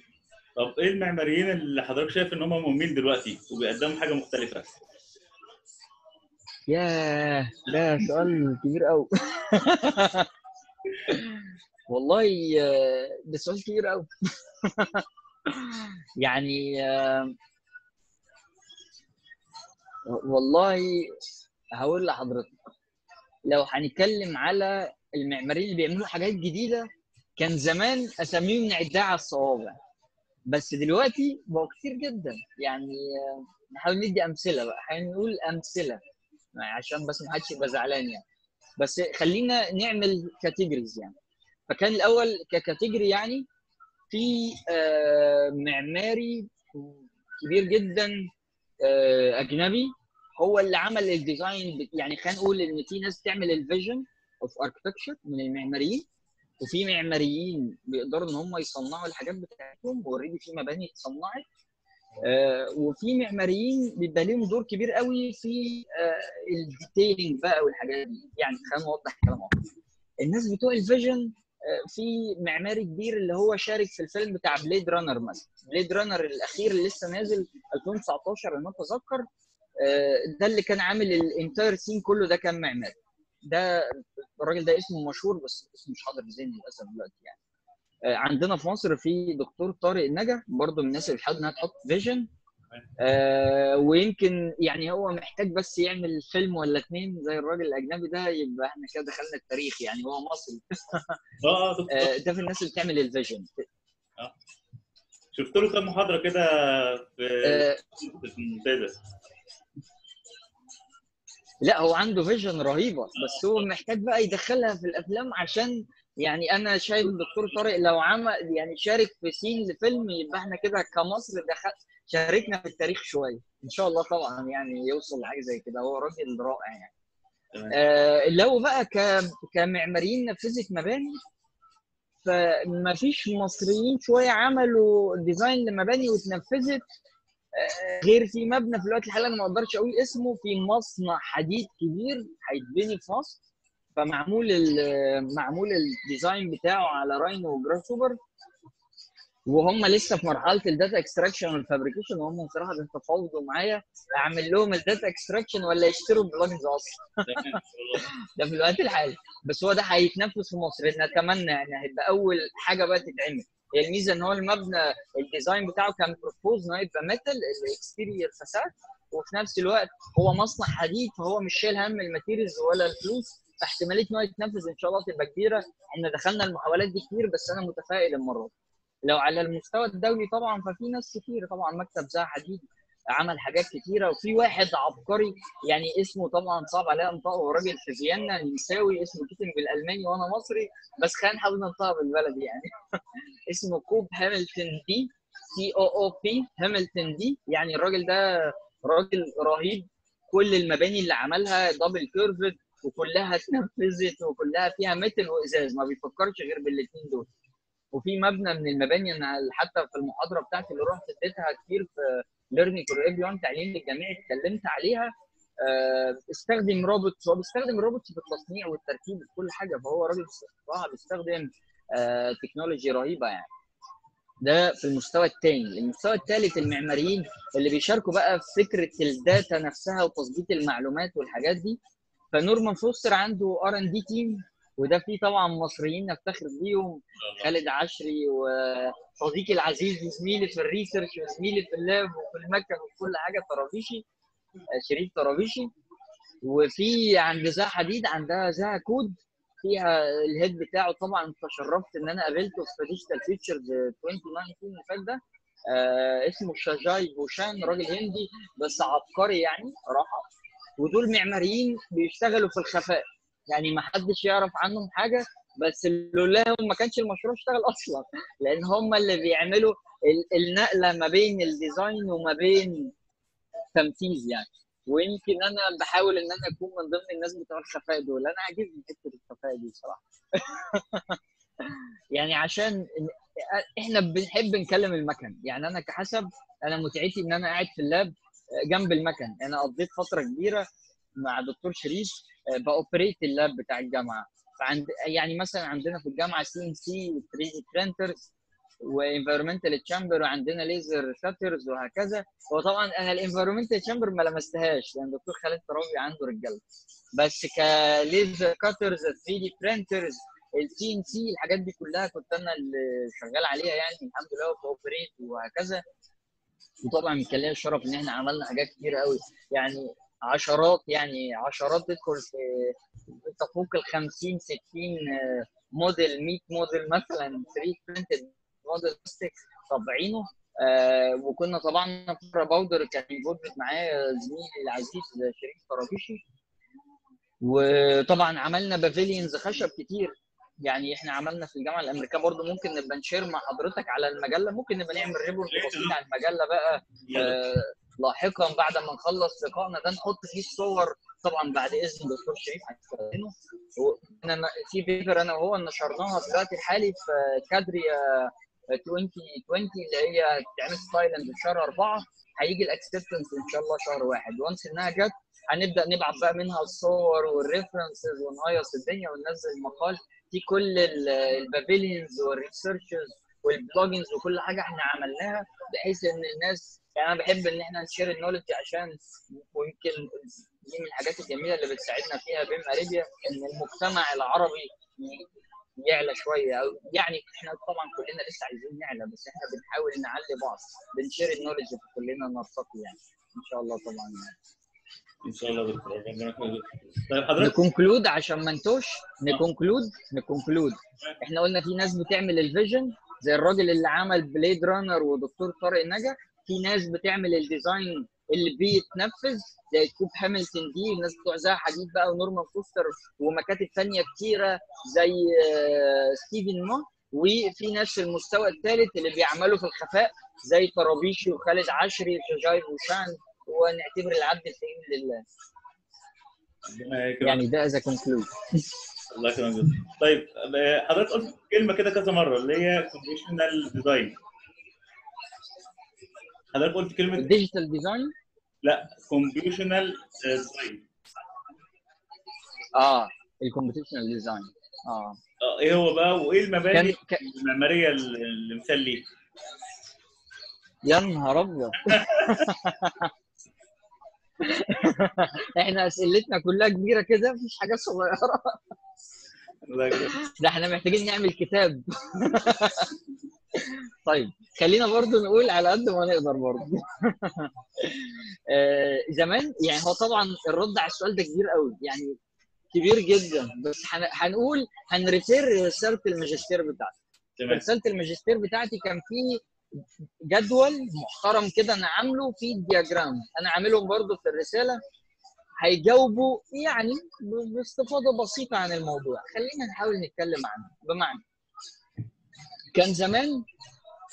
طب ايه المعماريين اللي حضرتك شايف ان هم مهمين دلوقتي وبيقدموا حاجه مختلفه؟ ياه ده سؤال كبير قوي. والله ده سؤال كبير قوي. يعني والله هقول لحضرتك لو هنتكلم على المعماريين اللي بيعملوا حاجات جديده، كان زمان اساميهم نعدها على الصوابع، بس دلوقتي بقوا كتير جدا. يعني نحاول ندي امثله بقى، هنقول امثله عشان بس ما حدش يبقى زعلان يعني، بس خلينا نعمل كاتيجوريز يعني. فكان الاول ككاتيجوري يعني في معماري كبير جدا اجنبي هو اللي عمل الديزاين. يعني خلينا نقول ان في ناس بتعمل الفيجن اوف اركتكتشر من المعماريين، وفي معماريين بيقدروا ان هم يصنعوا الحاجات بتاعتهم، اوريدي في مباني اتصنعت، وفي معماريين بيبقى لهم دور كبير قوي في الديتيلنج بقى والحاجات دي. يعني خلينا نوضح الكلام اكتر. الناس بتوع الفيجن في معماري كبير اللي هو شارك في الفيلم بتاع بليد رانر مثلا، بليد رانر الاخير اللي لسه نازل 2019 على ما اتذكر، ده اللي كان عامل الانتاير سين كله، ده كان معماري. ده الراجل ده اسمه مشهور بس اسمه مش حاضر ذهني للاسف دلوقتي يعني. عندنا في مصر في دكتور طارق نجا برضه من الناس اللي بتحاول انها تحط فيجن، ويمكن يعني هو محتاج بس يعمل فيلم ولا اتنين زي الراجل الاجنبي ده، يبقى احنا كده دخلنا التاريخ يعني. هو مصري. ده في الناس اللي بتعمل الفيجن. شفت له كام محاضره كده في المنتدى. لا هو عنده فيجن رهيبه، بس هو محتاج بقى يدخلها في الافلام. عشان يعني انا شايف الدكتور طارق لو عمل يعني شارك في سين لفيلم، يبقى احنا كده كمصر دخل شاركنا في التاريخ شويه ان شاء الله. طبعا يعني يوصل لحاجه زي كده، هو راجل رائع يعني. لو بقى كمعماريين نفذت مباني، فمفيش مصريين شويه عملوا ديزاين لمباني واتنفذت غير في مبنى في الوقت الحالي انا ما اقدرش اقول اسمه، في مصنع حديد كبير هيتبني في مصر، فمعمول معمول الديزاين بتاعه على راينو وجراسوبر، وهم لسه في مرحله الداتا اكستراكشن والفابريكيشن، وهم بصراحه بيتفاوضوا معايا اعمل لهم الداتا اكستراكشن ولا يشتروا البلاجز اصلا. ده في الوقت الحالي، بس هو ده هيتنفذ في مصر، نتمنى يعني هيبقى اول حاجه بقى تتعمل. هي الميزه ان هو المبنى الديزاين بتاعه كان بروبوز انه يبقى ميتال الاكستيرير فساد، وفي نفس الوقت هو مصنع حديد، فهو مش شايل هم الماتيريالز ولا الفلوس، فاحتماليه ان هو يتنفذ ان شاء الله تبقى كبيره. احنا دخلنا المحاولات دي كتير، بس انا متفائل المره دي. لو على المستوى الدولي طبعا ففي ناس كتير، طبعا مكتب زها حديد عمل حاجات كتيره، وفي واحد عبقري يعني اسمه طبعا صعب عليا انطقه، وراجل في فيينا نمساوي اسمه كتب بالالماني وانا مصري، بس خلينا نحاول ننطقها بالبلدي يعني. اسمه كوب هاملتون دي، COOP هاملتون دي. يعني الراجل ده راجل رهيب، كل المباني اللي عملها دبل كيرفد وكلها اتنفذت وكلها فيها متل وازاز، ما بيفكرش غير بالاثنين دول. وفي مبنى من المباني انا حتى في المحاضره بتاعتي اللي رحت اديتها كتير في ليرنينج فور ايفريون تعليم للجميع اتكلمت عليها، استخدم روبوتس. هو بيستخدم روبوتس في التصنيع والتركيب وفي كل حاجه، فهو راجل بصراحه بيستخدم تكنولوجي رهيبه يعني. ده في المستوى الثاني. المستوى الثالث المعماريين اللي بيشاركوا بقى في فكره الداتا نفسها وتظبيط المعلومات والحاجات دي. فنورمان فوستر عنده R&D تيم، وده فيه طبعا مصريين نفتخر بيهم، خالد عشري وصديقي العزيز وزميلي في الريسيرش وزميلي في اللاب وفي المكتب وفي كل حاجه طرابيشي، شريف طرابيشي. وفي عند زها حديد عندها زها كود، فيها الهيد بتاعه طبعا تشرفت ان انا قابلته في ديجيتال فيتشرز 2019 اللي فات ده، اسمه شاجاي بوشان، راجل هندي بس عبقري يعني صراحه. ودول معماريين بيشتغلوا في الخفاء، يعني ما حدش يعرف عنهم حاجه، بس لولاهم ما كانش المشروع اشتغل اصلا، لان هم اللي بيعملوا النقله ما بين الديزاين وما بين التنفيذ يعني. ويمكن انا بحاول ان انا اكون من ضمن الناس بتوع الخفاء دول، انا عاجبني حته الخفاء دي بصراحه. يعني عشان احنا بنحب نكلم المكن، يعني انا كحسب انا متعتي ان انا قاعد في اللاب جنب المكن. انا قضيت فتره كبيره مع دكتور شريف باوبريت اللاب بتاع الجامعه، فعند يعني مثلا عندنا في الجامعه CNC و 3D برينتر وانفيرمنتال تشامبر، وعندنا ليزر شاترز وهكذا. هو طبعا انا الانفيرمنتال تشامبر ما لمستهاش لان دكتور خالد ترابي عنده رجاله، بس كليزر كاترز 3 دي برينترز CNC الحاجات دي كلها كنت انا اللي شغال عليها يعني الحمد لله، وباوبريت وهكذا. وطبعا كان ليا الشرف ان احنا عملنا حاجات كتير قوي يعني عشرات، يعني عشرات تدخل في تفوق ال 50 60 موديل 100 موديل مثلا 3 برينتد موديل طابعينه. وكنا طبعا فكره باودر كان موجود معايا زميلي العزيز شريف طرابيشي، وطبعا عملنا بافيليونز خشب كتير. يعني احنا عملنا في الجامعه الامريكيه برضو، ممكن نبقى نشير مع حضرتك على المجله، ممكن نبقى نعمل ريبورت بسيط على المجله بقى لاحقا بعد ما نخلص لقائنا ده، نحط فيه الصور طبعا بعد اذن دكتور شريف هيستخدمه. وانا في بيبر انا وهو نشرناها دلوقتي حالي في كادريا 2020 اللي هي هتتعمل في تايلاند في شهر 4، هيجي الاكسبتنس ان شاء الله شهر 1. وانس انها جت هنبدا نبعت بقى منها الصور والريفرنسز ونهيص الدنيا وننزل مقال في كل البافيليونز والريسيرشز والبلوجنز وكل حاجه احنا عملناها، بحيث ان الناس يعني انا بحب ان احنا نشير النولج، عشان ويمكن دي من الحاجات الجميله اللي بتساعدنا فيها بيم اريبيا ان المجتمع العربي يعلى شويه، او يعني احنا طبعا كلنا لسه عايزين نعلى، بس احنا بنحاول نعلي بعض، بنشير النولج كلنا نرتقي يعني ان شاء الله. طبعا ان شاء الله دكتور. طيب حضرتك نكونكلود عشان ما نتوش، نكونكلود احنا قلنا في ناس بتعمل الفيجن زي الراجل اللي عمل بليد رانر ودكتور طارق نجا، في ناس بتعمل الديزاين اللي بيتنفذ زي كوب هاملتون دي، الناس بتوع زها حديد بقى ونورمان فوستر ومكاتب ثانيه كتيره زي ستيفن مو، وفي ناس في المستوى الثالث اللي بيعملوا في الخفاء زي طرابيشي وخالد عشري وشجايب وشان، ونعتبر العبد الفقير لله. يعني ده اذا كونكلود. الله يكرمك. طيب حضرتك قلت كلمه كده كذا مره اللي هي كومبيوتيشنال ديزاين. حضرتك قلت كلمه ديجيتال ديزاين؟ لا كومبيوتيشنال ديزاين. الكومبيوتيشنال ديزاين ايه هو بقى وايه المباني المعماريه المثال ليه؟ يا نهار ابيض. احنا اسئلتنا كلها كبيره كده، مفيش حاجات صغيره. ده احنا محتاجين نعمل كتاب. طيب خلينا برضو نقول على قد ما نقدر برضو. زمان يعني هو طبعا الرد على السؤال ده كبير قوي، يعني كبير جدا، بس هنقول هنريفير رساله الماجستير بتاعتي. رساله الماجستير بتاعتي كان فيه جدول محترم كده انا عامله فيه دياجرام، انا عاملهم برضو في الرساله هيجاوبوا يعني باستفاضه بسيطه عن الموضوع، خلينا نحاول نتكلم عنه. بمعنى كان زمان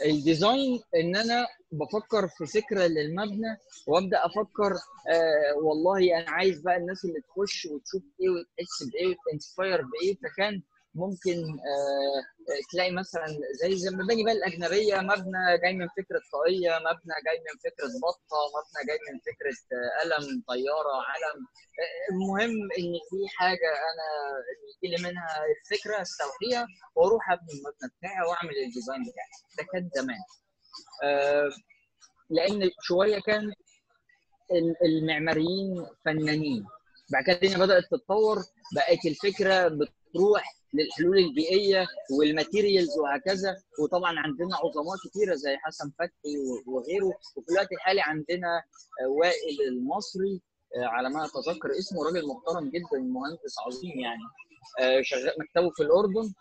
الديزاين ان انا بفكر في فكره للمبنى وابدا افكر والله انا عايز بقى الناس اللي تخش وتشوف ايه وتحس بايه وتنسباير بايه، فكان ممكن تلاقي مثلا زي المباني بقى الاجنبيه، مبنى جاي من فكره طاقيه، مبنى جاي من فكره بطه، مبنى جاي من فكره قلم طياره علم، المهم ان في حاجه انا اللي منها الفكره استوحيها واروح ابني المبنى بتاعي واعمل الديزاين بتاعي. ده كان زمان لان شويه كان المعماريين فنانين، بعد كده الدنيا بدات تتطور، بقت الفكره بتروح للحلول البيئيه والماتيريالز وهكذا. وطبعا عندنا عظماء كتيره زي حسن فتحي وغيره، وفي الوقت الحالي عندنا وائل المصري على ما اتذكر اسمه، راجل محترم جدا، مهندس عظيم يعني شغال مكتبه في الاردن،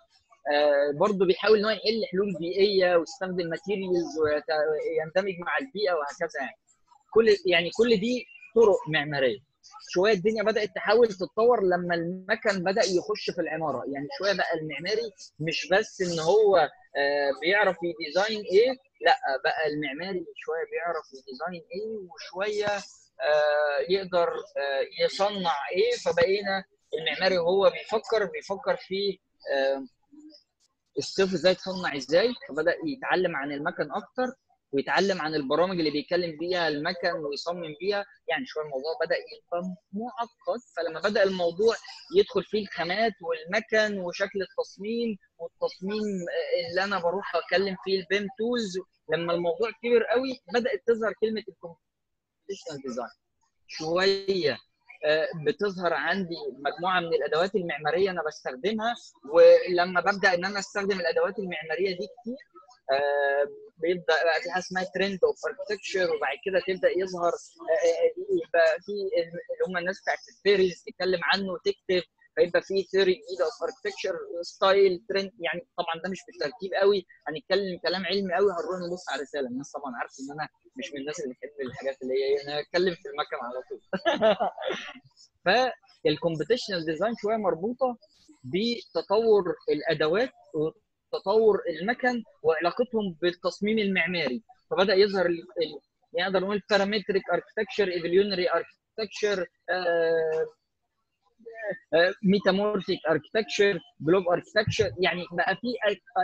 برضه بيحاول ان هو يحل حلول بيئيه ويستخدم ماتيريالز ويندمج مع البيئه وهكذا. يعني كل دي طرق معماريه. شويه الدنيا بدات تحاول تتطور لما المكن بدا يخش في العماره، يعني شويه بقى المعماري مش بس ان هو بيعرف يديزاين ايه، لا بقى المعماري شويه بيعرف يديزاين ايه وشويه يقدر يصنع ايه، فبقينا المعماري وهو بيفكر في السيف ازاي تصنع ازاي، فبدا يتعلم عن المكن اكتر. ويتعلم عن البرامج اللي بيتكلم بيها المكن ويصمم بيها، يعني شويه الموضوع بدا يبقى معقد. فلما بدا الموضوع يدخل فيه الخامات والمكن وشكل التصميم والتصميم اللي انا بروح اتكلم فيه البيم تولز، لما الموضوع كبر قوي بدات تظهر كلمه الكمبيوتيشنال ديزاين. شويه بتظهر عندي مجموعه من الادوات المعماريه انا بستخدمها، ولما ببدا ان انا استخدم الادوات المعماريه دي كتير بيبدا بقى في حاجه اسمها ترند اوف اركتكتشر، وبعد كده تبدا يظهر يبقى في اللي هم الناس بتاعت الثيريز تتكلم عنه وتكتب، فيبقى في ثيري جديده اوف اركتكتشر ستايل ترند. يعني طبعا ده مش بالترتيب قوي، هنتكلم كلام علمي قوي، هنروح نبص على رساله. الناس طبعا عارفه ان انا مش من الناس اللي بتحب الحاجات اللي هي انا بتكلم في المكان على طول. فالكمبيوتيشنال ديزاين شويه مربوطه بتطور الادوات تطور المكن وعلاقتهم بالتصميم المعماري، فبدا يظهر يعني نقدر نقول بارامتريك اركتكتشر، ايفوليونري اركتكتشر، ميتامورفيك اركتكتشر، جلوب اركتكتشر، يعني بقى في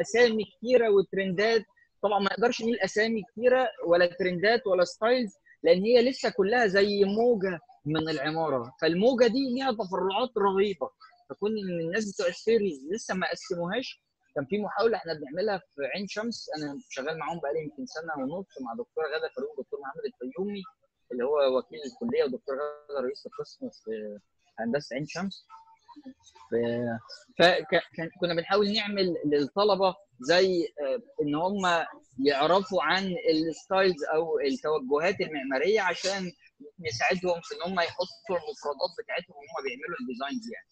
اسامي كثيره وترندات. طبعا ما نقدرش نقول اسامي كثيره ولا ترندات ولا ستايلز، لان هي لسه كلها زي موجه من العماره، فالموجه دي ليها تفرعات رهيبه. فكون ان الناس بتوع السيريز لسه ما قسموهاش، كان في محاوله احنا بنعملها في عين شمس، انا شغال معاهم بقالي يمكن سنه ونص مع دكتوره غاده فاروق ودكتور محمد الفيومي اللي هو وكيل الكليه، ودكتور غاده رئيس القسم في هندسه عين شمس. فكنا بنحاول نعمل للطلبه زي ان هم يعرفوا عن الستايلز او التوجهات المعماريه عشان نساعدهم في ان هم يحطوا المفردات بتاعتهم وهم بيعملوا الديزاينز. يعني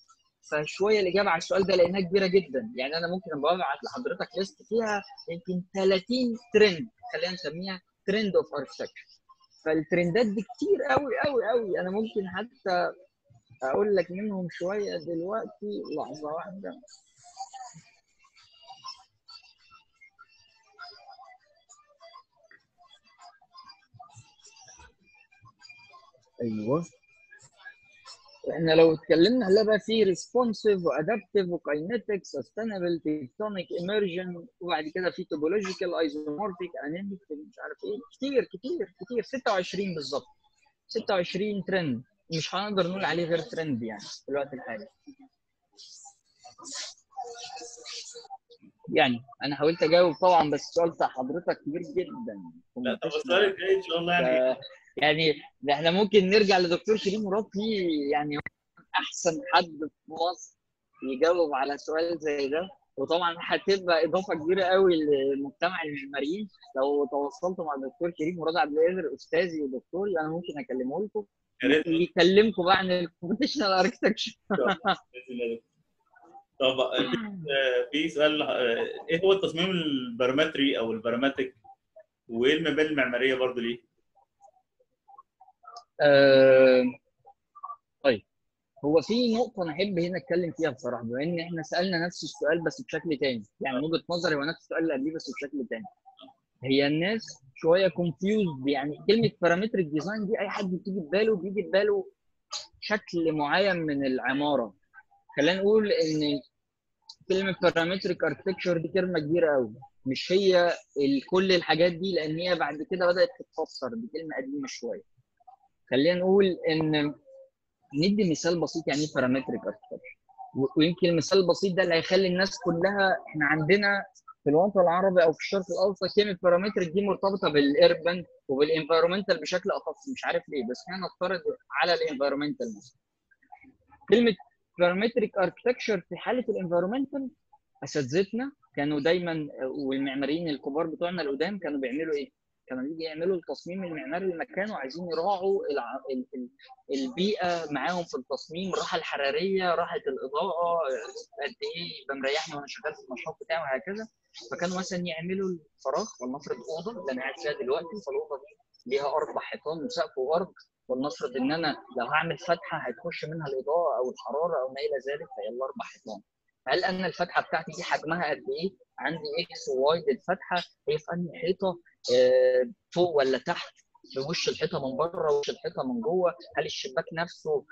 فشويه الاجابه على السؤال ده لانها كبيره جدا، يعني انا ممكن ابعت لحضرتك ليست فيها يمكن 30 ترند، خلينا نسميها ترند اوف اركتكتشر. فالترندات دي كتير قوي قوي قوي، انا ممكن حتى اقول لك منهم شويه دلوقتي، لحظه واحده. ايوه احنا لو اتكلمنا هنلاقي بقى في ريسبونسيف وادابتيف وكاينتكس سستينبل تكتونيك ايمرجن، وبعد كده في توبولوجيكال ايزومورفيك انيميك مش عارف ايه، كتير كتير كتير. 26 بالظبط، 26 ترند، مش هنقدر نقول عليه غير ترند يعني في الوقت الحالي. يعني انا حاولت اجاوب طبعا، بس السؤال بتاع حضرتك كبير جدا. لا طب السؤال الجاي ان شاء الله يعني احنا ممكن نرجع لدكتور شريف مراد، يعني احسن حد في مصر يجاوب على سؤال زي ده، وطبعا هتبقى اضافه كبيره قوي لمجتمع المعماريين لو تواصلتوا مع الدكتور شريف مراد عبد القادر استاذي ودكتوري. انا ممكن اكلمه لكم يكلمكم بقى عن الكمبيوتيشنال اركتكتشر. طب في سؤال، ايه هو التصميم البارامتري او البارامتريك، وايه المباني المعماريه برضه ليه؟ طيب هو في نقطة أنا أحب هنا أتكلم فيها بصراحة، بما إن إحنا سألنا نفس السؤال بس بشكل تاني، يعني من وجهة نظري هو نفس السؤال اللي قبليه بس بشكل تاني. هي الناس شوية كونفيوزد، يعني كلمة بارامتريك ديزاين دي أي حد بيجي في باله شكل معين من العمارة. خلينا نقول إن كلمة بارامتريك أركتكتشر دي كلمة كبيرة قوي، مش هي كل الحاجات دي، لأن هي بعد كده بدأت تتفسر، دي كلمة قديمة شوية. خلينا نقول ان ندي مثال بسيط يعني ايه بارامتريك اركتكتشر، ويمكن المثال البسيط ده اللي هيخلي الناس كلها. احنا عندنا في الوطن العربي او في الشرق الاوسط كلمه بارامتريك دي مرتبطه بالاربن وبالانفايرمنتال بشكل اخص، مش عارف ليه، بس احنا نفترض على الانفايرمنتال مثلا. كلمه بارامتريك اركتكتشر في حاله الانفايرمنتال، اساتذتنا كانوا دايما والمعماريين الكبار بتوعنا القدام كانوا بيعملوا ايه؟ كانوا بيجي يعملوا التصميم المعماري للمكان وعايزين يراعوا البيئه معاهم في التصميم، الراحه الحراريه، راحه الاضاءه، قد ايه يبقى مريحني وانا شغال في النشاط بتاعي وهكذا. فكانوا مثلا يعملوا الفراغ، ولنفرض اوضه اللي انا قاعد فيها دلوقتي، فالاوضه دي ليها 4 حيطان وسقف وارض، ولنفرض ان انا لو هعمل فتحه هتخش منها الاضاءه او الحراره او ما الى ذلك، فهي 4 حيطان. هل انا الفتحه بتاعتي دي حجمها قد ايه؟ عندي اكس وواي للفتحه، هي في انهي حيطه، فوق ولا تحت، بوش الحيطه من بره ووش الحيطه من جوه، هل الشباك نفسه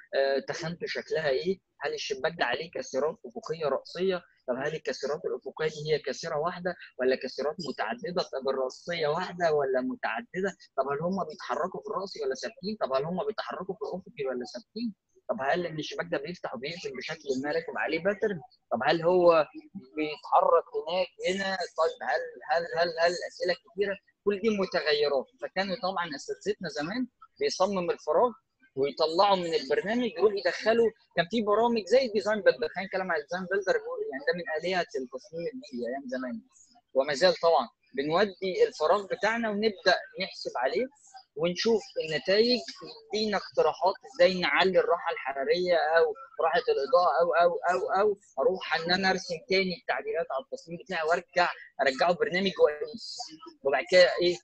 تخانته شكلها ايه؟ هل الشباك ده عليه كاسرات افقيه راسيه؟ طب هل الكاسرات الافقيه دي هي كاسره واحده ولا كاسرات متعدده؟ طب الراسيه واحده ولا متعدده؟ طب هل هم بيتحركوا في الراس ولا ثابتين؟ طب هل هم بيتحركوا في الافقي ولا ثابتين؟ طب هل ان الشباك ده بيفتح وبيقفل بشكل ما راكب عليه باترن؟ طب هل هو بيتحرك هناك هنا؟ طيب هل اسئله كتيره، كل دي متغيرات. فكانوا طبعا اساتذتنا زمان بيصمم الفراغ ويطلعوا من البرنامج يروحوا يدخلوا، كان في برامج زي الديزاين بيلدر، خلينا نتكلم على الديزاين بيلدر، يعني ده من اليات التصميم البيئي ايام زمان وما زال طبعا. بنودي الفراغ بتاعنا ونبدا نحسب عليه ونشوف النتائج، يدينا اقتراحات ازاي نعلي الراحه الحراريه او راحه الاضاءه او اروح ان انا ارسم تاني التعديلات على التصميم بتاعي وارجع ارجعه برنامج واقيس، وبعد كده ايه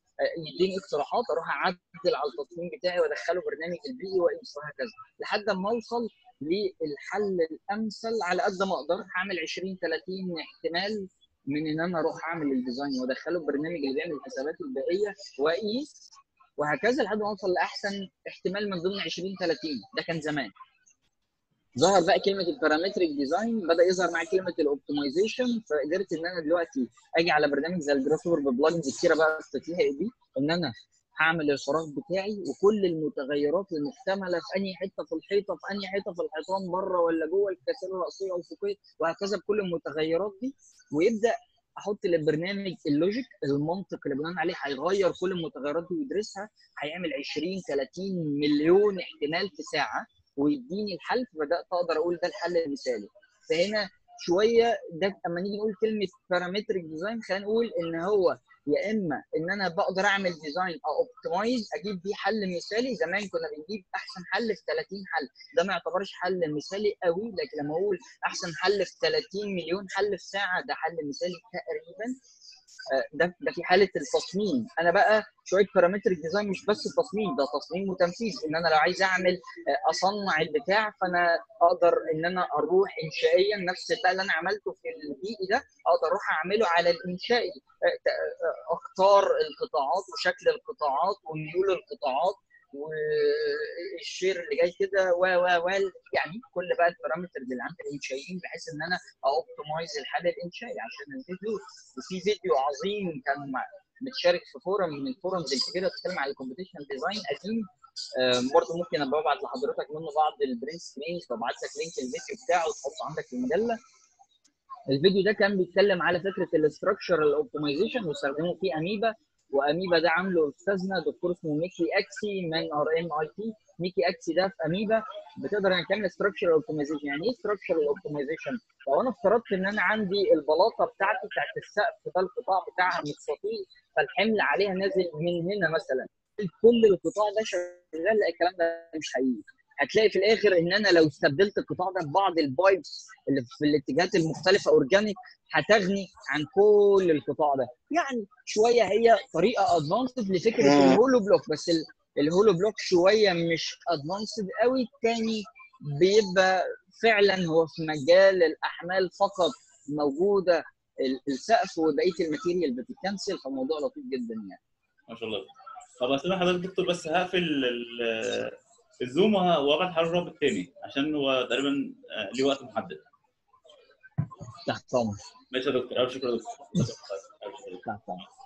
يديني اقتراحات اروح اعدل على التصميم بتاعي وادخله برنامج البيئي واقيس وهكذا لحد ما اوصل للحل الامثل. على قد ما اقدر هعمل 20 30 احتمال من ان انا اروح اعمل الديزاين وادخله البرنامج اللي بيعمل الحسابات البيئيه واقيس وهكذا لحد ما اوصل لاحسن احتمال من ضمن 20 30. ده كان زمان. ظهر بقى كلمه البارامتريك ديزاين، بدا يظهر مع كلمه الاوبتمايزيشن، فقدرت ان انا دلوقتي اجي على برنامج زي الجراسوبر ببلجنز كتيره بقى بتتلحق بيه، ان انا هعمل الفراغ بتاعي وكل المتغيرات المحتمله في انهي حته في الحيطه، في انهي حته في الحيطان، بره ولا جوه، الكاسره الراسيه والفوقيه وهكذا بكل المتغيرات دي، ويبدا احط للبرنامج اللوجيك، المنطق اللي بناء عليه هيغير كل المتغيرات دي ويدرسها، هيعمل 20 30 مليون احتمال في ساعه ويديني الحل. فبدات اقدر اقول ده الحل المثالي. فهنا شويه ده اما نيجي نقول كلمه بارامتريك ديزاين، خلينا نقول ان هو يا اما ان انا بقدر اعمل ديزاين او اوبتمايز اجيب بيه حل مثالي. زمان كنا بنجيب احسن حل في 30 حل، ده ما يعتبرش حل مثالي قوي، لكن لما اقول احسن حل في 30 مليون حل في ساعه ده حل مثالي تقريبا. ده في حاله التصميم. انا بقى شويه بارامتريك ديزاين مش بس التصميم، ده تصميم وتنفيذ، ان انا لو عايز اعمل اصنع البتاع فانا اقدر ان انا اروح انشائيا نفس اللي انا عملته في البيئي ده اقدر اروح اعمله على الانشائي، اختار القطاعات وشكل القطاعات وميول القطاعات والشير اللي جاي كده يعني كل بقى البارامتر اللي عند الانشائيين، بحيث ان انا اوبتمايز الحل الانشائي عشان الفيديو. وفي فيديو عظيم كان متشارك في فورم من الفورمز الكبيره بتتكلم على الكمبيوتيشنال ديزاين قديم، برضه ممكن ابقى ابعت لحضرتك منه بعض البرنت سكرينز وابعت لك لينك الفيديو بتاعه وتحطه عندك في المجله. الفيديو ده كان بيتكلم على فكره الاستراكشرال اوبتمايزيشن واستخدموا فيه اميبا، واميبا ده عامله استاذنا دكتور اسمه ميكي اكسي من RMIT. ميكي اكسي ده في اميبا بتقدر انك تعمل ستراكشرال اوبتمايزيشن. يعني ايه ستراكشرال اوبتمايزيشن؟ لو انا افترضت ان انا عندي البلاطه بتاعتي بتاعت السقف ده القطاع بتاعها متسطيل، فالحمل عليها نازل من هنا مثلا، كل القطاع ده شغال، الكلام ده مش حقيقي. هتلاقي في الاخر ان انا لو استبدلت القطاع ده ببعض البايبس اللي في الاتجاهات المختلفه اورجانيك هتغني عن كل القطاع ده. يعني شويه هي طريقه ادفانسد لفكره الهولو بلوك، بس الهولو بلوك شويه مش ادفانسد قوي. الثاني بيبقى فعلا هو في مجال الاحمال فقط موجوده السقف، وبقيه الماتيريال بتتكنسل، فالموضوع لطيف جدا يعني. ما شاء الله. طب هسيب حضرتك دكتور، بس هقفل الزوم وابعت حضرتك الرابط الثاني عشان هو تقريبا ليه وقت محدد. تحت امرك. ماشي يا دكتور، ألف شكر يا دكتور. تحت امرك.